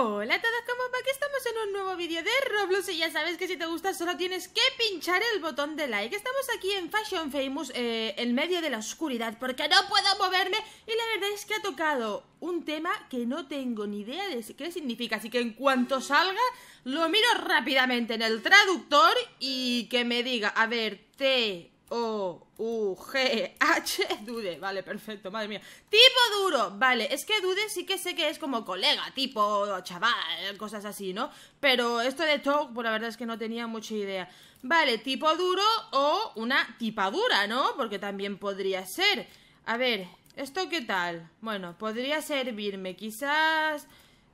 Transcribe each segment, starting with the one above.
Hola a todos, ¿cómo va? Aquí estamos en un nuevo vídeo de Roblox y ya sabes que si te gusta solo tienes que pinchar el botón de like. Estamos aquí en Fashion Famous, en medio de la oscuridad, porque no puedo moverme y la verdad es que ha tocado un tema que no tengo ni idea de qué significa, así que en cuanto salga lo miro rápidamente en el traductor y que me diga, a ver, T-O-U-G-H, dude, vale, perfecto, madre mía. Tipo duro, vale, es que dude sí que sé que es como colega, tipo chaval, cosas así, ¿no? Pero esto de talk, pues la verdad es que no tenía mucha idea. Vale, tipo duro o una tipadura, ¿no? Porque también podría ser. A ver, ¿esto qué tal? Bueno, podría servirme, quizás...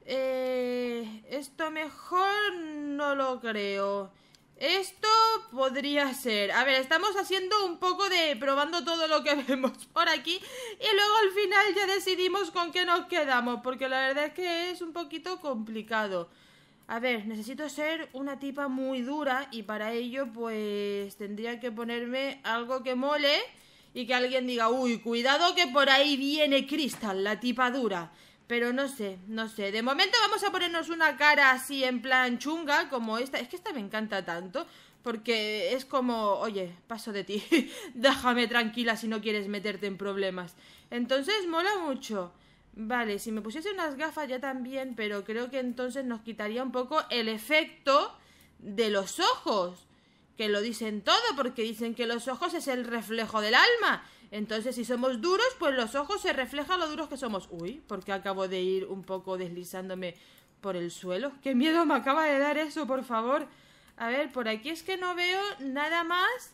esto mejor no lo creo. Esto podría ser. A ver, estamos haciendo un poco de... probando todo lo que vemos por aquí y luego al final ya decidimos con qué nos quedamos, porque la verdad es que es un poquito complicado. A ver, necesito ser una tipa muy dura y para ello pues tendría que ponerme algo que mole y que alguien diga, uy, cuidado que por ahí viene Crystal, la tipa dura. Pero no sé, no sé. De momento vamos a ponernos una cara así en plan chunga, como esta. Es que esta me encanta tanto, porque es como, oye, paso de ti, déjame tranquila si no quieres meterte en problemas. Entonces mola mucho. Vale, si me pusiese unas gafas ya también, pero creo que entonces nos quitaría un poco el efecto de los ojos, que lo dicen todo, porque dicen que los ojos es el reflejo del alma. Entonces, si somos duros, pues los ojos se reflejan lo duros que somos. Uy, porque acabo de ir un poco deslizándome por el suelo. ¡Qué miedo me acaba de dar eso, por favor! A ver, por aquí es que no veo nada más.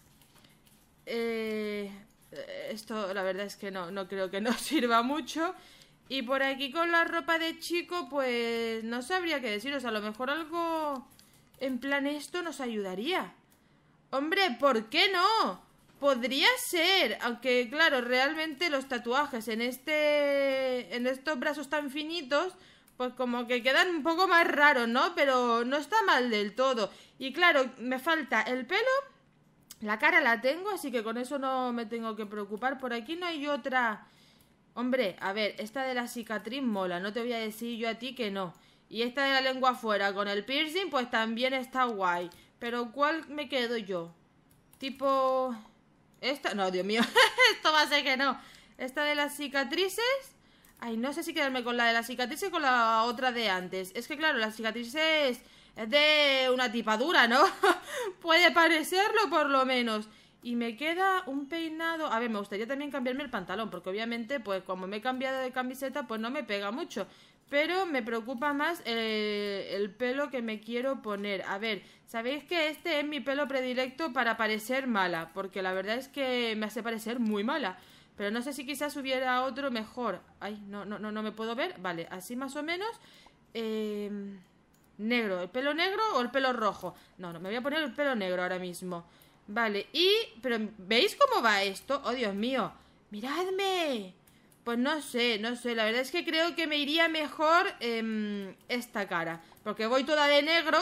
Esto, la verdad es que no creo que nos sirva mucho. Y por aquí con la ropa de chico, pues no sabría qué deciros. A lo mejor algo en plan esto nos ayudaría. ¡Hombre, ¿por qué no? Podría ser, aunque claro, realmente los tatuajes en estos brazos tan finitos, pues como que quedan un poco más raros, ¿no? Pero no está mal del todo. Y claro, me falta el pelo, la cara la tengo, así que con eso no me tengo que preocupar. Por aquí no hay otra... Hombre, a ver, esta de la cicatriz mola, no te voy a decir yo a ti que no. Y esta de la lengua afuera con el piercing, pues también está guay. Pero ¿cuál me quedo yo? Tipo... Esta, no, Dios mío, esto va a ser que no. Esta de las cicatrices. Ay, no sé si quedarme con la de las cicatrices o con la otra de antes. Es que claro, las cicatrices es de una tipadura, ¿no? Puede parecerlo por lo menos. Y me queda un peinado. A ver, me gustaría también cambiarme el pantalón, porque obviamente, pues como me he cambiado de camiseta, pues no me pega mucho. Pero me preocupa más el pelo que me quiero poner. A ver, sabéis que este es mi pelo predilecto para parecer mala, porque la verdad es que me hace parecer muy mala. Pero no sé si quizás hubiera otro mejor. Ay, no me puedo ver. Vale, así más o menos. Negro, ¿el pelo negro o el pelo rojo? No, me voy a poner el pelo negro ahora mismo. Vale, y... pero ¿veis cómo va esto? ¡Oh, Dios mío! ¡Miradme! Pues no sé, la verdad es que creo que me iría mejor esta cara, porque voy toda de negro.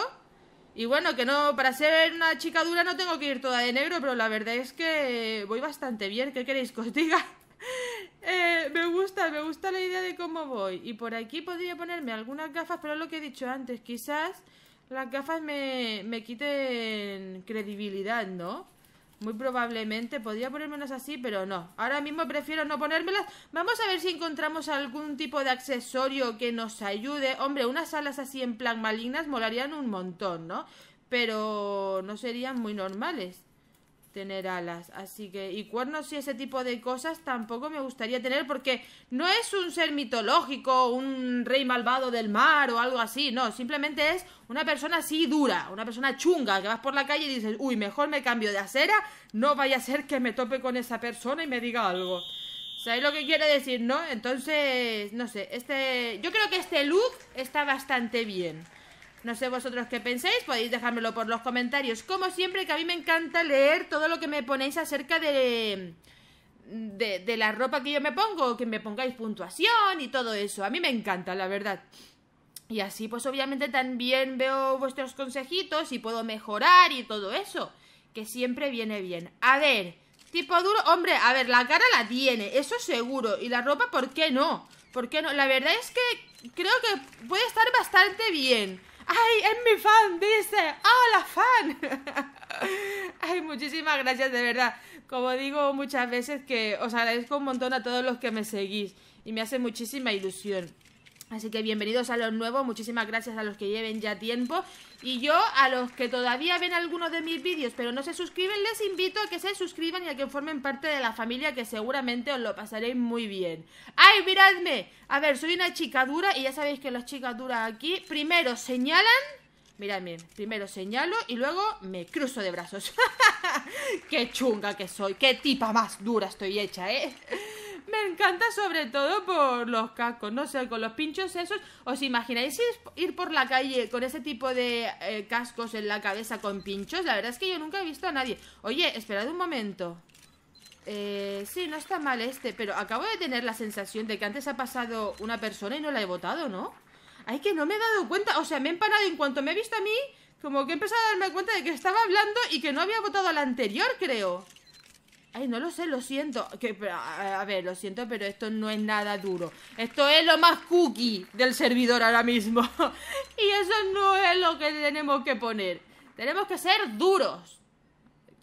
Y bueno, que no, para ser una chica dura no tengo que ir toda de negro, pero la verdad es que voy bastante bien. ¿Qué queréis que os diga? Me gusta la idea de cómo voy. Y por aquí podría ponerme algunas gafas, pero es lo que he dicho antes, quizás las gafas me quiten credibilidad, ¿no? Muy probablemente, podría ponérmelas así, pero no. Ahora mismo prefiero no ponérmelas. Vamos a ver si encontramos algún tipo de accesorio que nos ayude. Hombre, unas alas así en plan malignas molarían un montón, ¿no? Pero no serían muy normales tener alas. Así que, y cuernos y ese tipo de cosas tampoco me gustaría tener, porque no es un ser mitológico, un rey malvado del mar o algo así. No, simplemente es una persona así dura, una persona chunga, que vas por la calle y dices, uy, mejor me cambio de acera, no vaya a ser que me tope con esa persona y me diga algo. ¿Sabéis lo que quiero decir, no? Entonces, no sé, yo creo que este look está bastante bien. No sé vosotros qué pensáis, podéis dejármelo por los comentarios. Como siempre, que a mí me encanta leer todo lo que me ponéis acerca de la ropa que yo me pongo, que me pongáis puntuación y todo eso. A mí me encanta, la verdad. Y así, pues obviamente también veo vuestros consejitos y puedo mejorar y todo eso, que siempre viene bien. A ver, tipo duro, hombre, a ver, la cara la tiene, eso seguro. Y la ropa, ¿por qué no? La verdad es que creo que puede estar bastante bastante bien. ¡Ay, es mi fan! Dice, ¡hola, fan! Ay, muchísimas gracias, de verdad. Como digo muchas veces, que os agradezco un montón a todos los que me seguís y me hace muchísima ilusión. Así que bienvenidos a los nuevos, muchísimas gracias a los que lleven ya tiempo. Y yo, a los que todavía ven algunos de mis vídeos pero no se suscriben, les invito a que se suscriban y a que formen parte de la familia, que seguramente os lo pasaréis muy bien. ¡Ay, miradme! A ver, soy una chica dura y ya sabéis que las chicas duras aquí primero señalan. Miradme, primero señalo y luego me cruzo de brazos. ¡Qué chunga que soy! ¡Qué tipa más dura estoy hecha, eh! Me encanta sobre todo por los cascos, no sé, con los pinchos esos. ¿Os imagináis ir por la calle con ese tipo de cascos en la cabeza con pinchos? La verdad es que yo nunca he visto a nadie. Oye, esperad un momento. Sí, no está mal este, pero acabo de tener la sensación de que antes ha pasado una persona y no la he votado, ¿no? Ay, que no me he dado cuenta, o sea, me he empanado en cuanto me he visto a mí, como que he empezado a darme cuenta de que estaba hablando y que no había votado a la anterior, creo. Ay, no lo sé, lo siento. A ver, lo siento, pero esto no es nada duro. Esto es lo más cookie del servidor ahora mismo. Y eso no es lo que tenemos que poner. Tenemos que ser duros.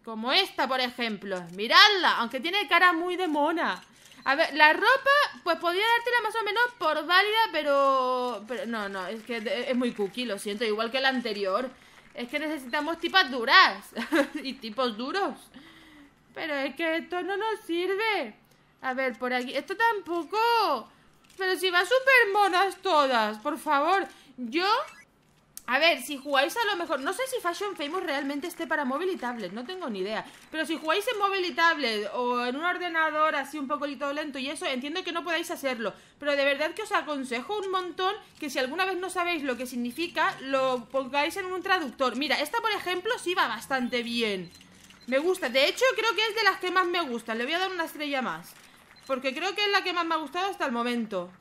Como esta, por ejemplo. Miradla, aunque tiene cara muy de mona. A ver, la ropa, pues podría dártela más o menos por válida, pero no, no, es que es muy cookie, lo siento. Igual que la anterior. Es que necesitamos tipas duras. Y tipos duros. Pero es que esto no nos sirve. A ver, por aquí. Esto tampoco. Pero si van súper monas todas, por favor. Yo... A ver, si jugáis a lo mejor... No sé si Fashion Famous realmente esté para móvil y tablet. No tengo ni idea. Pero si jugáis en móvil y tablet o en un ordenador así un poco lento y eso, entiendo que no podáis hacerlo. Pero de verdad que os aconsejo un montón que si alguna vez no sabéis lo que significa, lo pongáis en un traductor. Mira, esta por ejemplo sí va bastante bien. Me gusta, de hecho creo que es de las que más me gusta. Le voy a dar una estrella más, porque creo que es la que más me ha gustado hasta el momento.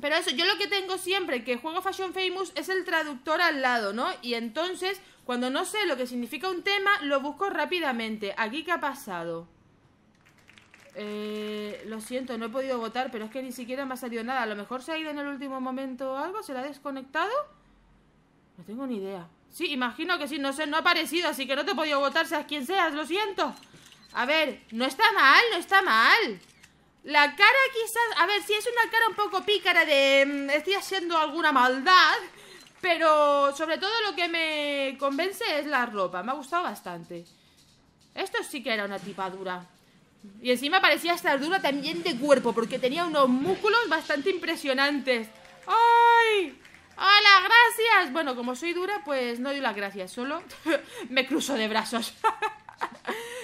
Pero eso, yo lo que tengo siempre que juego Fashion Famous es el traductor al lado, ¿no? Y entonces, cuando no sé lo que significa un tema, lo busco rápidamente. ¿Aquí qué ha pasado? Lo siento, no he podido votar, pero es que ni siquiera me ha salido nada. A lo mejor se ha ido en el último momento o algo. ¿Se la ha desconectado? No tengo ni idea. Sí, imagino que sí, no sé, no ha aparecido, así que no te he podido votar, seas quien seas, lo siento. A ver, no está mal, no está mal. La cara quizás, a ver, sí es una cara un poco pícara de... estoy haciendo alguna maldad. Pero sobre todo lo que me convence es la ropa, me ha gustado bastante. Esto sí que era una tipa dura. Y encima parecía estar dura también de cuerpo, porque tenía unos músculos bastante impresionantes. ¡Ay! ¡Hola, gracias! Bueno, como soy dura, pues no doy las gracias, solo me cruzo de brazos.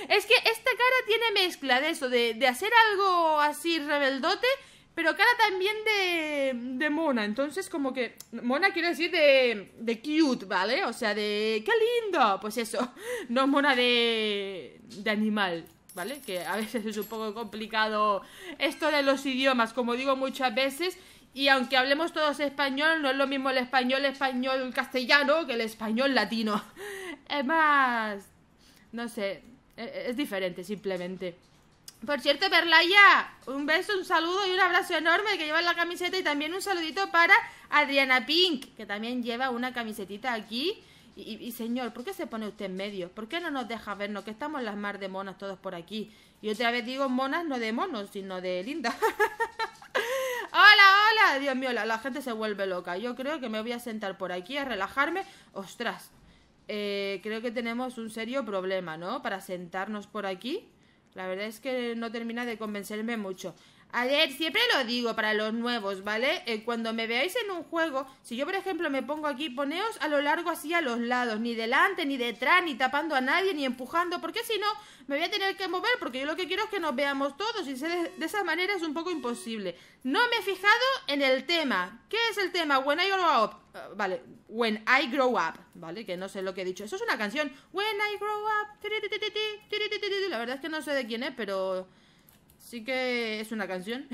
Es que esta cara tiene mezcla de eso, de hacer algo así rebeldote, pero cara también de mona. Entonces como que, mona quiero decir de cute, ¿vale? O sea, de ¡qué lindo! Pues eso, no mona de animal, ¿vale? Que a veces es un poco complicado esto de los idiomas, como digo muchas veces. Y aunque hablemos todos español, no es lo mismo el español castellano que el español latino. Es más... no sé, es diferente simplemente. Por cierto, Berlaya, un beso, un saludo y un abrazo enorme, que lleva la camiseta. Y también un saludito para Adriana Pink, que también lleva una camisetita aquí. Y señor, ¿por qué se pone usted en medio? ¿Por qué no nos deja vernos? Que estamos las mar de monas todos por aquí. Y otra vez digo monas, no de monos, sino de linda. ¡Hola, hola! Dios mío, la gente se vuelve loca. Yo creo que me voy a sentar por aquí a relajarme. ¡Ostras! Creo que tenemos un serio problema, ¿no? Para sentarnos por aquí. La verdad es que no termina de convencerme mucho. A ver, siempre lo digo para los nuevos, ¿vale? Cuando me veáis en un juego, si yo, por ejemplo, me pongo aquí, poneos a lo largo así a los lados. Ni delante, ni detrás, ni tapando a nadie, ni empujando. Porque si no, me voy a tener que mover, porque yo lo que quiero es que nos veamos todos. Y de esa manera es un poco imposible. No me he fijado en el tema. ¿Qué es el tema? When I grow up. Vale, when I grow up. Vale, que no sé lo que he dicho. Eso es una canción. When I grow up. La verdad es que no sé de quién es, pero... sí que es una canción.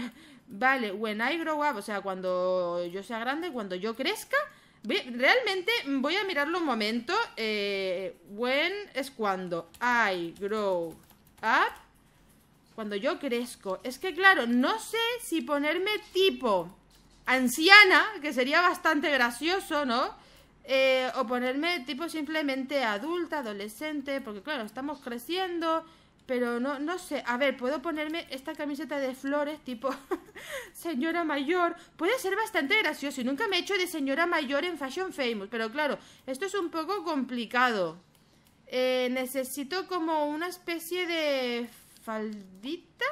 Vale, when I grow up, o sea, cuando yo sea grande, cuando yo crezca. Realmente voy a mirarlo un momento. When es cuando I grow up, cuando yo crezco. Es que claro, no sé si ponerme tipo anciana, que sería bastante gracioso, ¿no? O ponerme tipo simplemente adulta, adolescente, porque claro, estamos creciendo, pero no sé. A ver, puedo ponerme esta camiseta de flores tipo señora mayor. Puede ser bastante gracioso, y nunca me he hecho de señora mayor en Fashion Famous, pero claro, esto es un poco complicado. Necesito como una especie de faldita.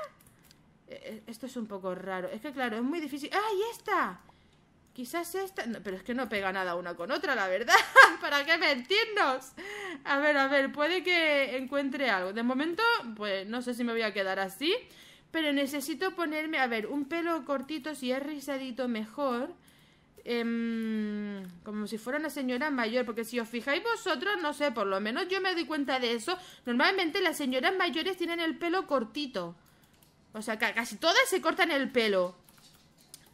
Esto es un poco raro, es que claro, es muy difícil. ¡Ay, esta! Quizás esta... No, pero es que no pega nada una con otra, la verdad. ¿Para qué mentirnos? A ver, puede que encuentre algo. De momento, pues no sé si me voy a quedar así, pero necesito ponerme, a ver, un pelo cortito, si es rizadito mejor, como si fuera una señora mayor. Porque si os fijáis vosotros, no sé, por lo menos yo me doy cuenta de eso, normalmente las señoras mayores tienen el pelo cortito. O sea, casi todas se cortan el pelo.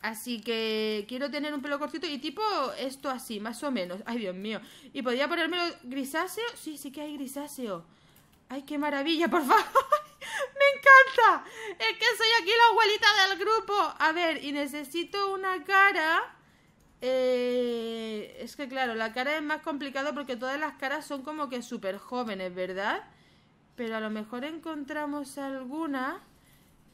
Así que quiero tener un pelo cortito y tipo esto así, más o menos. Ay, Dios mío. Y podría ponérmelo grisáceo. Sí, sí que hay grisáceo. Ay, qué maravilla, por favor. Me encanta. Es que soy aquí la abuelita del grupo. A ver, y necesito una cara. Es que claro, la cara es más complicado porque todas las caras son como que súper jóvenes, ¿verdad? Pero a lo mejor encontramos alguna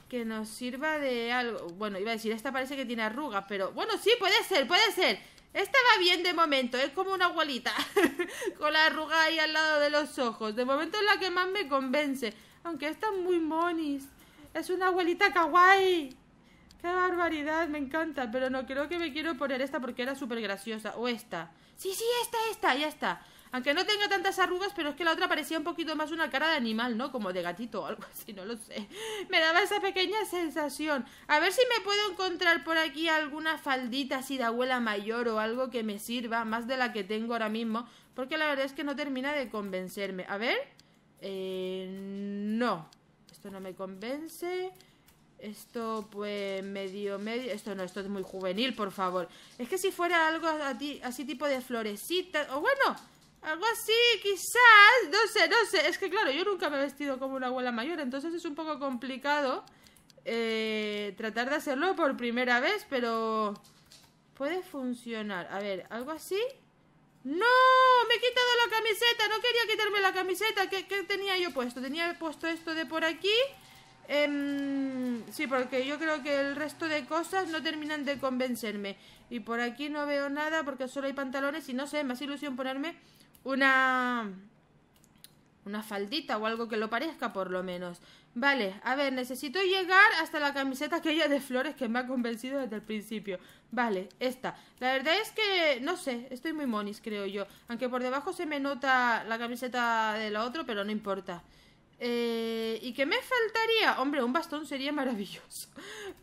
que nos sirva de algo. Bueno, iba a decir, esta parece que tiene arrugas, pero bueno, sí, puede ser, puede ser. Esta va bien de momento, es como una abuelita con la arruga ahí al lado de los ojos. De momento es la que más me convence, aunque esta es muy monis. Es una abuelita kawaii. ¡Qué barbaridad! Me encanta, pero no creo que me quiero poner esta porque era súper graciosa. O esta. Sí, sí, esta, ya está. Aunque no tenga tantas arrugas, pero es que la otra parecía un poquito más una cara de animal, ¿no? Como de gatito o algo así, no lo sé. Me daba esa pequeña sensación. A ver si me puedo encontrar por aquí alguna faldita así de abuela mayor o algo que me sirva, más de la que tengo ahora mismo, porque la verdad es que no termina de convencerme. A ver... no. Esto no me convence... Esto, pues, medio... Esto no, esto es muy juvenil, por favor. Es que si fuera algo así tipo de florecitas... O bueno, algo así, quizás... No sé. Es que, claro, yo nunca me he vestido como una abuela mayor, entonces es un poco complicado tratar de hacerlo por primera vez, pero... Puede funcionar. A ver, algo así... ¡No! Me he quitado la camiseta. No quería quitarme la camiseta. ¿Qué tenía yo puesto? Tenía puesto esto de por aquí... sí, porque yo creo que el resto de cosas no terminan de convencerme. Y por aquí no veo nada porque solo hay pantalones y no sé, me hace ilusión ponerme una faldita o algo que lo parezca por lo menos. Vale, a ver, necesito llegar hasta la camiseta aquella de flores que me ha convencido desde el principio. Vale, esta. La verdad es que, no sé, estoy muy monis creo yo. Aunque por debajo se me nota la camiseta de la otra, pero no importa. ¿Y qué me faltaría? Hombre, un bastón sería maravilloso,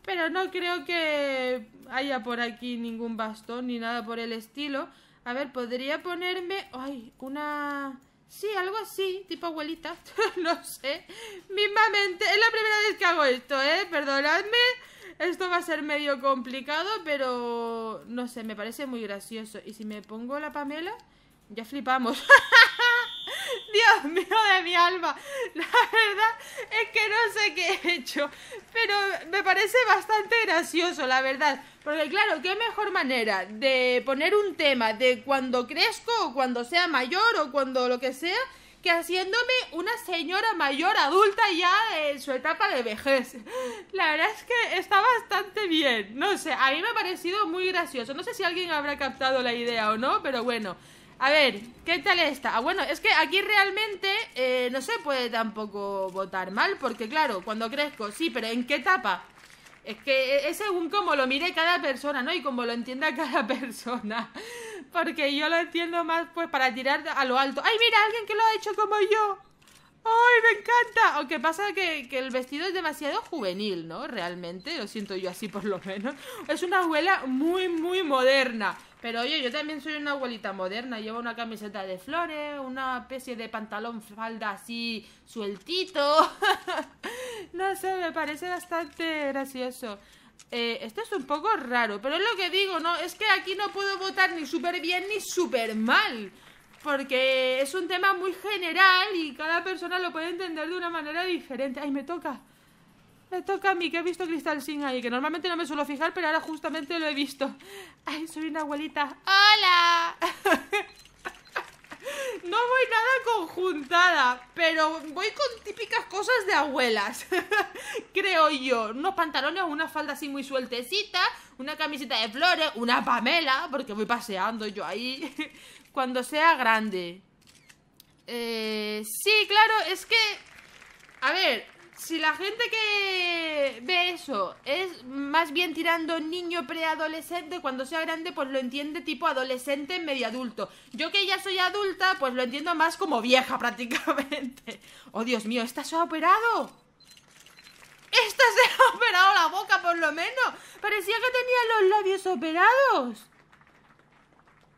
pero no creo que haya por aquí ningún bastón ni nada por el estilo. A ver, podría ponerme... ¡Ay! Una... Sí, algo así, tipo abuelita. No sé, mismamente. Es la primera vez que hago esto, perdonadme. Esto va a ser medio complicado, pero... No sé, me parece muy gracioso. Y si me pongo la Pamela, ya flipamos. Dios mío de mi alma, la verdad es que no sé qué he hecho, pero me parece bastante gracioso, la verdad. Porque claro, qué mejor manera de poner un tema de cuando crezco o cuando sea mayor o cuando lo que sea, que haciéndome una señora mayor adulta ya en su etapa de vejez. La verdad es que está bastante bien, no sé, a mí me ha parecido muy gracioso. No sé si alguien habrá captado la idea o no, pero bueno. A ver, ¿qué tal esta? Ah, bueno, es que aquí realmente no se puede tampoco votar mal, porque claro, cuando crezco, sí, pero ¿en qué etapa? Es que es según como lo mire cada persona, ¿no? Y como lo entienda cada persona. Porque yo lo entiendo más, pues, para tirar a lo alto. ¡Ay, mira, alguien que lo ha hecho como yo! ¡Ay, me encanta! Aunque pasa que el vestido es demasiado juvenil, ¿no? Realmente, lo siento yo así por lo menos. Es una abuela muy, muy moderna. Pero oye, yo también soy una abuelita moderna. Llevo una camiseta de flores, una especie de pantalón falda así sueltito. No sé, me parece bastante gracioso. Esto es un poco raro, pero es lo que digo, ¿no? Es que aquí no puedo votar ni súper bien ni súper mal, porque es un tema muy general y cada persona lo puede entender de una manera diferente. ¡Ay, me toca! Me toca a mí, que he visto Crystal Sims ahí, que normalmente no me suelo fijar, pero ahora justamente lo he visto. Ay, soy una abuelita. ¡Hola! No voy nada conjuntada, pero voy con típicas cosas de abuelas. Creo yo. Unos pantalones, una falda así muy sueltecita, una camiseta de flores, una Pamela, porque voy paseando yo ahí. Cuando sea grande. Sí, claro, es que... A ver, si la gente que ve eso es más bien tirando niño preadolescente, cuando sea grande pues lo entiende tipo adolescente medio adulto. Yo que ya soy adulta pues lo entiendo más como vieja prácticamente. Oh, Dios mío, ¿esta se ha operado? ¡Esta se ha operado la boca por lo menos! Parecía que tenía los labios operados.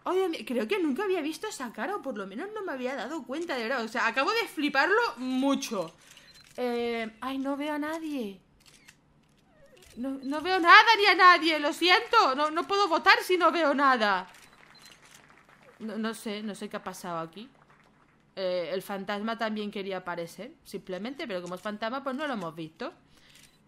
Oh, Dios mío, creo que nunca había visto esa cara, o por lo menos no me había dado cuenta, de verdad. O sea, acabo de fliparlo mucho. Ay, no veo a nadie. No veo nada ni a nadie, lo siento. No puedo votar si no veo nada. No sé qué ha pasado aquí. El fantasma también quería aparecer, simplemente, pero como es fantasma, pues no lo hemos visto.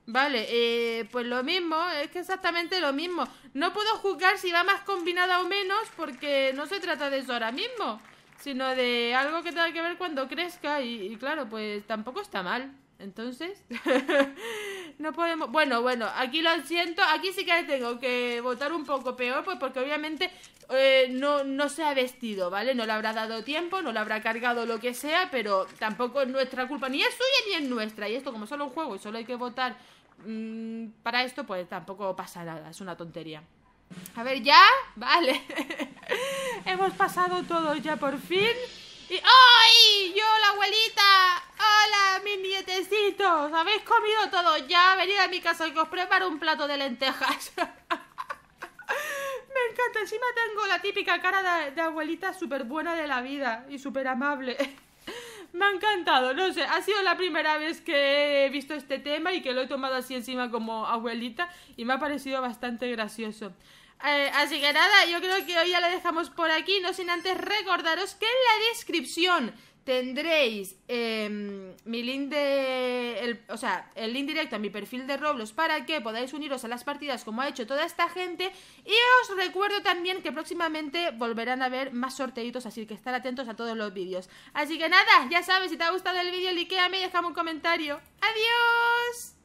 Vale, pues lo mismo, es que exactamente lo mismo. No puedo juzgar si va más combinada o menos, porque no se trata de eso ahora mismo, sino de algo que tenga que ver cuando crezca. Y claro, pues tampoco está mal. Entonces no podemos... Bueno, aquí lo siento. Aquí sí que tengo que votar un poco peor, pues porque obviamente no se ha vestido, ¿vale? No le habrá dado tiempo, no le habrá cargado lo que sea, pero tampoco es nuestra culpa. Ni es suya ni es nuestra. Y esto, como solo un juego y solo hay que votar para esto, pues tampoco pasa nada. Es una tontería. A ver, ¿ya? Vale. Hemos pasado todo ya por fin. Y... ¡ay! ¡Yo, la abuelita! ¡Hola, mis nietecitos! ¿Habéis comido todo ya? Venid a mi casa que os preparo un plato de lentejas. Me encanta. Encima tengo la típica cara de abuelita súper buena de la vida y súper amable. Me ha encantado, no sé, ha sido la primera vez que he visto este tema y que lo he tomado así encima como abuelita y me ha parecido bastante gracioso. Así que nada, yo creo que hoy ya lo dejamos por aquí, no sin antes recordaros que en la descripción tendréis mi link de... el link directo a mi perfil de Roblox para que podáis uniros a las partidas como ha hecho toda esta gente. Y os recuerdo también que próximamente volverán a ver más sorteitos, así que estar atentos a todos los vídeos. Así que nada, ya sabes, si te ha gustado el vídeo, likeame y déjame un comentario. ¡Adiós!